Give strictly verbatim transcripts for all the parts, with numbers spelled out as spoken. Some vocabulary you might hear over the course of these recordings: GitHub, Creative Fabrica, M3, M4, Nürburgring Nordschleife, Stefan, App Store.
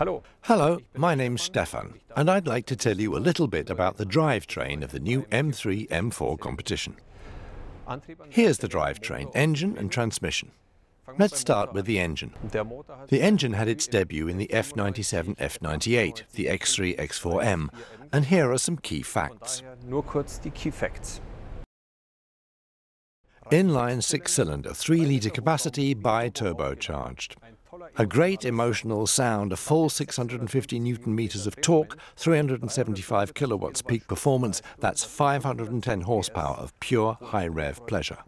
Hello. Hello, my name's Stefan, and I'd like to tell you a little bit about the drivetrain of the new M three M four competition. Here's the drivetrain, engine and transmission. Let's start with the engine. The engine had its debut in the F ninety-seven F ninety-eight, the X three X four M, and here are some key facts. Inline six-cylinder, three litre capacity, bi-turbocharged. A great emotional sound, a full six hundred fifty newton meters of torque, three hundred seventy-five kilowatts peak performance, that's five hundred ten horsepower of pure high-rev pleasure.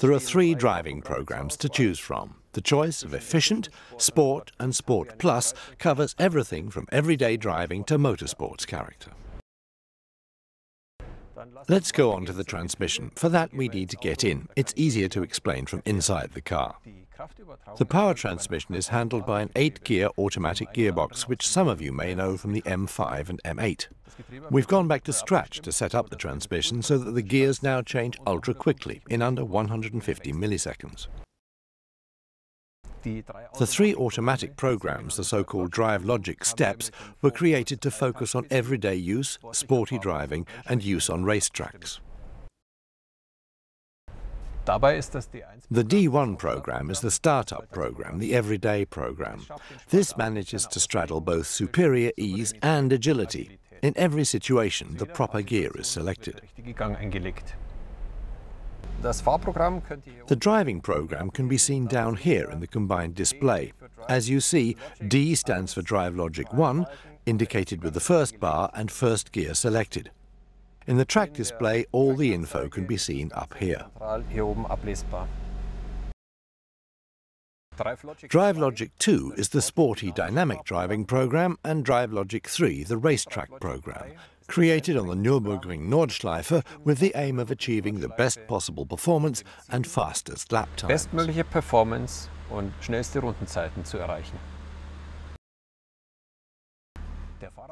There are three driving programs to choose from. The choice of Efficient, Sport and Sport Plus covers everything from everyday driving to motorsports character. Let's go on to the transmission. For that we need to get in. It's easier to explain from inside the car. The power transmission is handled by an eight-gear automatic gearbox, which some of you may know from the M five and M eight. We've gone back to scratch to set up the transmission so that the gears now change ultra quickly, in under one hundred fifty milliseconds. The three automatic programs, the so-called drive logic steps, were created to focus on everyday use, sporty driving and use on racetracks. The D one program is the startup program, the everyday program. This manages to straddle both superior ease and agility. In every situation, the proper gear is selected. The driving program can be seen down here in the combined display. As you see, D stands for Drive Logic one, indicated with the first bar and first gear selected. In the track display, all the info can be seen up here. Drive Logic two is the sporty dynamic driving program, and Drive Logic three, the racetrack program, created on the Nürburgring Nordschleife with the aim of achieving the best possible performance and fastest lap times. Bestmögliche Performance und schnellste Rundenzeiten zu erreichen.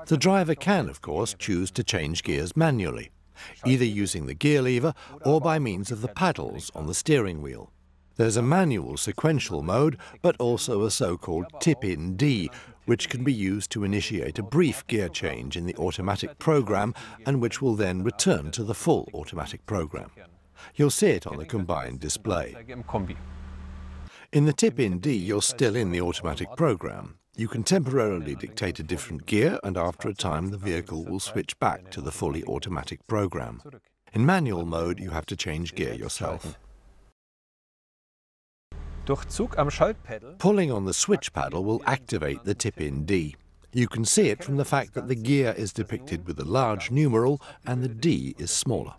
The driver can, of course, choose to change gears manually, either using the gear lever or by means of the paddles on the steering wheel. There's a manual sequential mode, but also a so-called tip-in D, which can be used to initiate a brief gear change in the automatic program and which will then return to the full automatic program. You'll see it on the combined display. In the tip-in D, you're still in the automatic program. You can temporarily dictate a different gear, and after a time the vehicle will switch back to the fully automatic program. In manual mode, you have to change gear yourself. Pulling on the switch paddle will activate the tip-in D. You can see it from the fact that the gear is depicted with a large numeral and the D is smaller.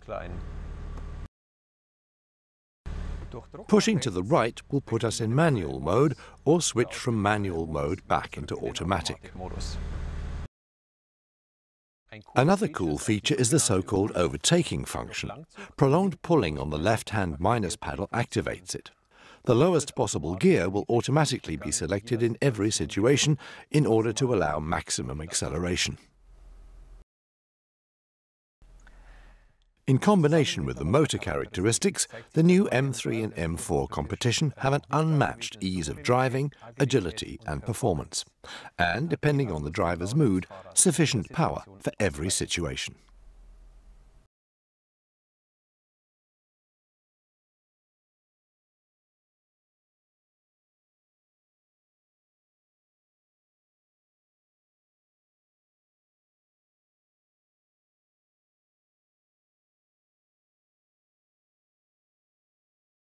Pushing to the right will put us in manual mode or switch from manual mode back into automatic. Another cool feature is the so-called overtaking function. Prolonged pulling on the left-hand minus paddle activates it. The lowest possible gear will automatically be selected in every situation in order to allow maximum acceleration. In combination with the motor characteristics, the new M three and M four competition have an unmatched ease of driving, agility and performance, and, depending on the driver's mood, sufficient power for every situation.